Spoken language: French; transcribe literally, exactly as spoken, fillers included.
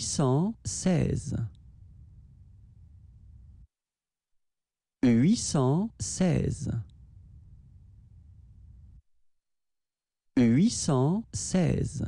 huit cent seize, huit cent seize, huit cent seize.